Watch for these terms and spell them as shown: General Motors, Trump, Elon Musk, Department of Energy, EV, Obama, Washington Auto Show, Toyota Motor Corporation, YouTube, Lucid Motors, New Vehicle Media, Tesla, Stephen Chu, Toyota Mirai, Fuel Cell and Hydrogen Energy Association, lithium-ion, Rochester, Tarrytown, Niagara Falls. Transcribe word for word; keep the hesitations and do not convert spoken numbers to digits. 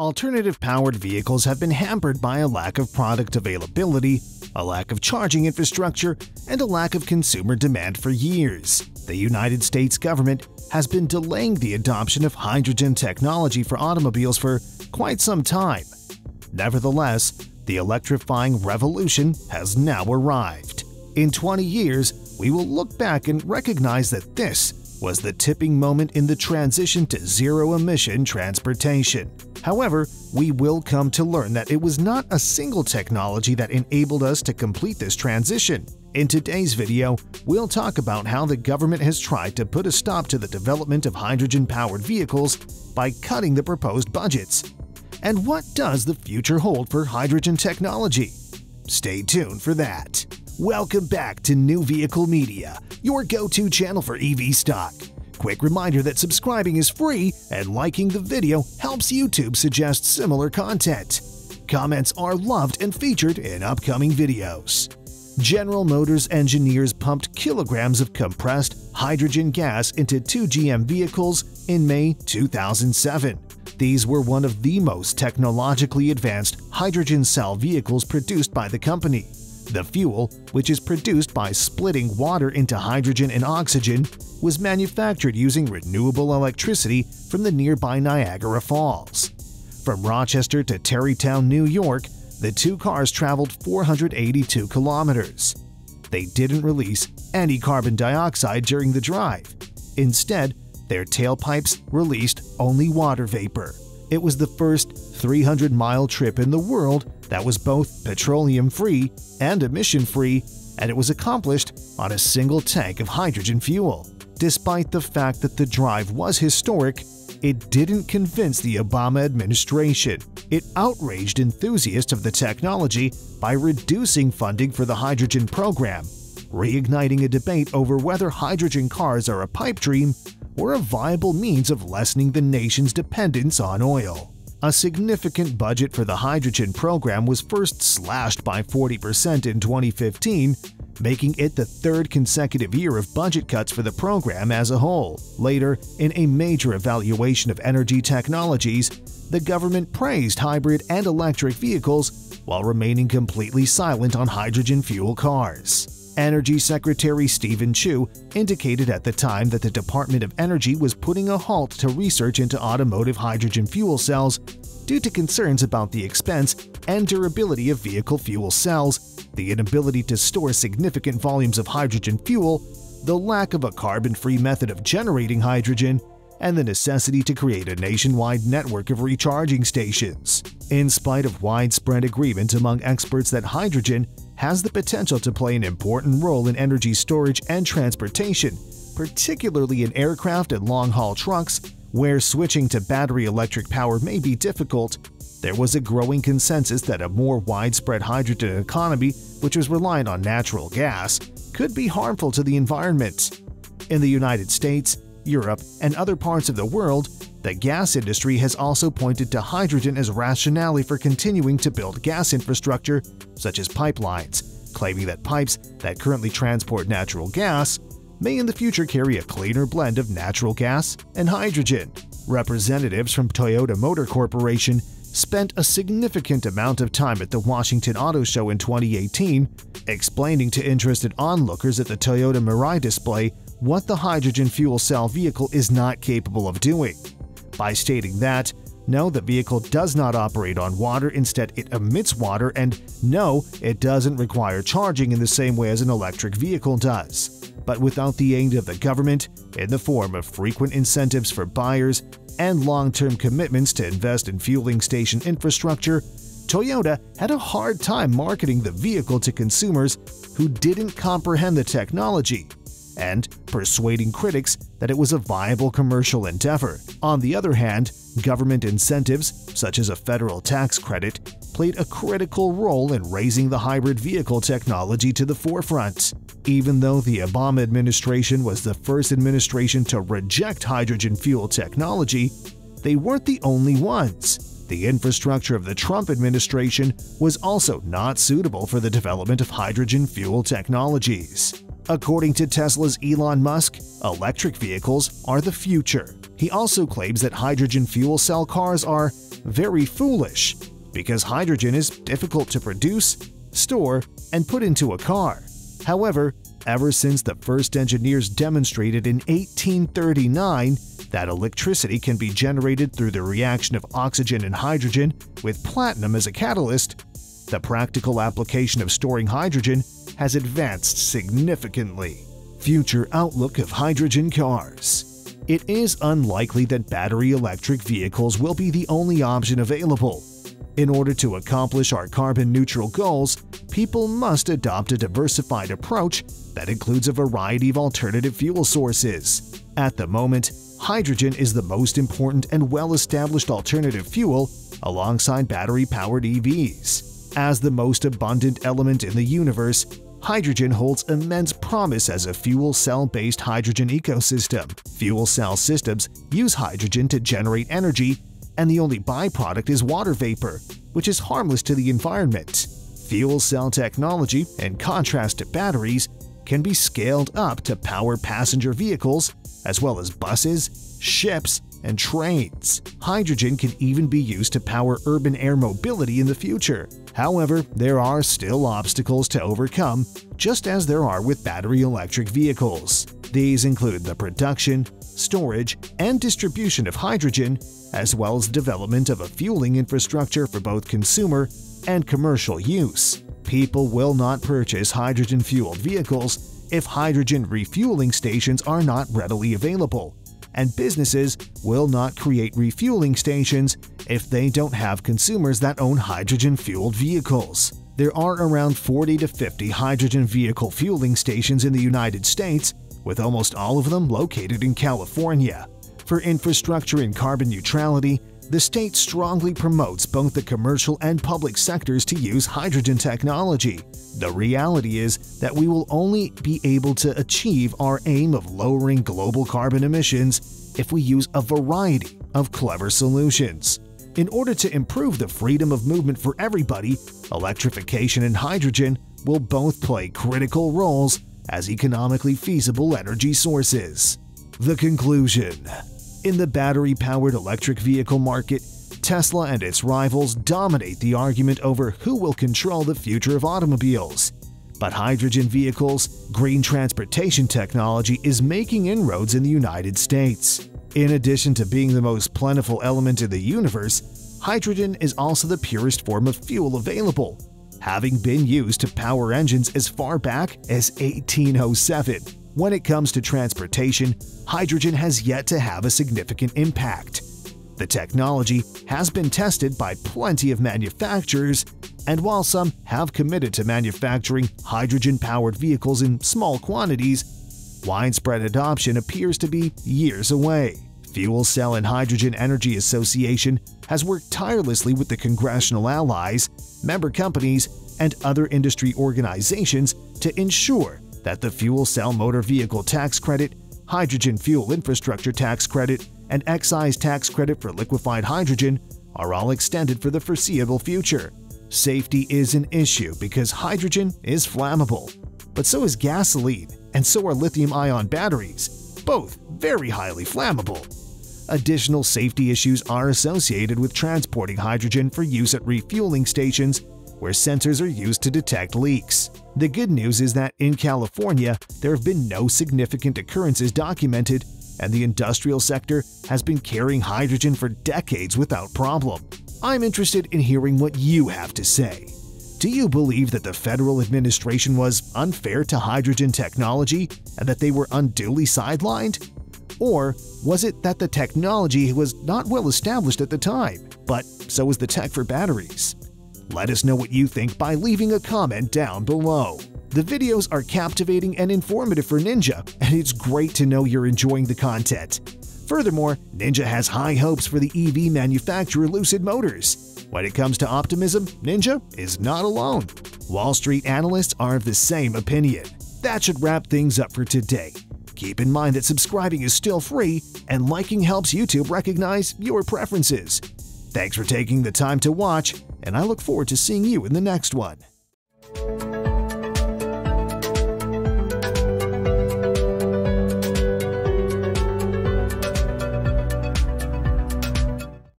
alternative-powered vehicles have been hampered by a lack of product availability, a lack of charging infrastructure, and a lack of consumer demand for years. The United States government has been delaying the adoption of hydrogen technology for automobiles for quite some time. Nevertheless, the electrifying revolution has now arrived. In twenty years, we will look back and recognize that this was the tipping moment in the transition to zero-emission transportation. However, we will come to learn that it was not a single technology that enabled us to complete this transition. In today's video, we'll talk about how the government has tried to put a stop to the development of hydrogen-powered vehicles by cutting the proposed budgets. And what does the future hold for hydrogen technology? Stay tuned for that. Welcome back to New Vehicle Media, your go-to channel for E V stock. Quick reminder that subscribing is free and liking the video helps YouTube suggest similar content. Comments are loved and featured in upcoming videos. General Motors engineers pumped kilograms of compressed hydrogen gas into two G M vehicles in May two thousand seven. These were one of the most technologically advanced hydrogen cell vehicles produced by the company. The fuel, which is produced by splitting water into hydrogen and oxygen, was manufactured using renewable electricity from the nearby Niagara Falls. From Rochester to Tarrytown, New York, the two cars traveled four hundred eighty-two kilometers. They didn't release any carbon dioxide during the drive. Instead, their tailpipes released only water vapor. It was the first three hundred mile trip in the world that was both petroleum-free and emission-free, and it was accomplished on a single tank of hydrogen fuel. Despite the fact that the drive was historic, it didn't convince the Obama administration. It outraged enthusiasts of the technology by reducing funding for the hydrogen program, reigniting a debate over whether hydrogen cars are a pipe dream or a viable means of lessening the nation's dependence on oil. A significant budget for the hydrogen program was first slashed by forty percent in twenty fifteen, making it the third consecutive year of budget cuts for the program as a whole. Later, in a major evaluation of energy technologies, the government praised hybrid and electric vehicles while remaining completely silent on hydrogen fuel cars. Energy Secretary Stephen Chu indicated at the time that the Department of Energy was putting a halt to research into automotive hydrogen fuel cells due to concerns about the expense and durability of vehicle fuel cells, the inability to store significant volumes of hydrogen fuel, the lack of a carbon-free method of generating hydrogen, and the necessity to create a nationwide network of recharging stations. In spite of widespread agreement among experts that hydrogen has the potential to play an important role in energy storage and transportation, particularly in aircraft and long-haul trucks, where switching to battery electric power may be difficult, there was a growing consensus that a more widespread hydrogen economy, which was reliant on natural gas, could be harmful to the environment. In the United States, Europe, and other parts of the world, the gas industry has also pointed to hydrogen as rationale for continuing to build gas infrastructure, such as pipelines, claiming that pipes that currently transport natural gas may in the future carry a cleaner blend of natural gas and hydrogen. Representatives from Toyota Motor Corporation spent a significant amount of time at the Washington Auto Show in twenty eighteen explaining to interested onlookers at the Toyota Mirai display what the hydrogen fuel cell vehicle is not capable of doing. By stating that, no, the vehicle does not operate on water, instead it emits water, and no, it doesn't require charging in the same way as an electric vehicle does. But without the aid of the government, in the form of frequent incentives for buyers and long-term commitments to invest in fueling station infrastructure, Toyota had a hard time marketing the vehicle to consumers who didn't comprehend the technology, and persuading critics that it was a viable commercial endeavor. On the other hand, government incentives, such as a federal tax credit, played a critical role in raising the hybrid vehicle technology to the forefront. Even though the Obama administration was the first administration to reject hydrogen fuel technology, they weren't the only ones. The infrastructure of the Trump administration was also not suitable for the development of hydrogen fuel technologies. According to Tesla's Elon Musk, electric vehicles are the future. He also claims that hydrogen fuel cell cars are very foolish, because hydrogen is difficult to produce, store, and put into a car. However, ever since the first engineers demonstrated in eighteen thirty-nine that electricity can be generated through the reaction of oxygen and hydrogen with platinum as a catalyst, the practical application of storing hydrogen has advanced significantly. Future outlook of hydrogen cars. It is unlikely that battery electric vehicles will be the only option available. In order to accomplish our carbon-neutral goals, people must adopt a diversified approach that includes a variety of alternative fuel sources. At the moment, hydrogen is the most important and well-established alternative fuel alongside battery-powered E Vs. As the most abundant element in the universe, hydrogen holds immense promise as a fuel cell-based hydrogen ecosystem. Fuel cell systems use hydrogen to generate energy, and the only byproduct is water vapor, which is harmless to the environment. Fuel cell technology, in contrast to batteries, can be scaled up to power passenger vehicles, as well as buses, ships, and trains. Hydrogen can even be used to power urban air mobility in the future. However, there are still obstacles to overcome, just as there are with battery electric vehicles. These include the production, storage, and distribution of hydrogen, as well as development of a fueling infrastructure for both consumer and commercial use. People will not purchase hydrogen-fueled vehicles if hydrogen refueling stations are not readily available, and businesses will not create refueling stations if they don't have consumers that own hydrogen-fueled vehicles. There are around forty to fifty hydrogen vehicle fueling stations in the United States, with almost all of them located in California. For infrastructure and carbon neutrality, the state strongly promotes both the commercial and public sectors to use hydrogen technology. The reality is that we will only be able to achieve our aim of lowering global carbon emissions if we use a variety of clever solutions. In order to improve the freedom of movement for everybody, electrification and hydrogen will both play critical roles as economically feasible energy sources. The conclusion. In the battery-powered electric vehicle market, Tesla and its rivals dominate the argument over who will control the future of automobiles. But hydrogen vehicles, green transportation technology is making inroads in the United States. In addition to being the most plentiful element in the universe, hydrogen is also the purest form of fuel available, having been used to power engines as far back as eighteen oh seven. When it comes to transportation, hydrogen has yet to have a significant impact. The technology has been tested by plenty of manufacturers, and while some have committed to manufacturing hydrogen-powered vehicles in small quantities, widespread adoption appears to be years away. Fuel Cell and Hydrogen Energy Association has worked tirelessly with the congressional allies, member companies, and other industry organizations to ensure that the Fuel Cell Motor Vehicle Tax Credit, Hydrogen Fuel Infrastructure Tax Credit, and Excise Tax Credit for liquefied hydrogen are all extended for the foreseeable future. Safety is an issue because hydrogen is flammable, but so is gasoline, and so are lithium-ion batteries, both very highly flammable. Additional safety issues are associated with transporting hydrogen for use at refueling stations where sensors are used to detect leaks. The good news is that in California, there have been no significant occurrences documented, and the industrial sector has been carrying hydrogen for decades without problem. I'm interested in hearing what you have to say. Do you believe that the federal administration was unfair to hydrogen technology and that they were unduly sidelined? Or was it that the technology was not well established at the time, but so was the tech for batteries? Let us know what you think by leaving a comment down below. The videos are captivating and informative for Ninja, and it's great to know you're enjoying the content. Furthermore, Ninja has high hopes for the E V manufacturer Lucid Motors. When it comes to optimism, Ninja is not alone. Wall Street analysts are of the same opinion. That should wrap things up for today. Keep in mind that subscribing is still free, and liking helps YouTube recognize your preferences. Thanks for taking the time to watch, and I look forward to seeing you in the next one.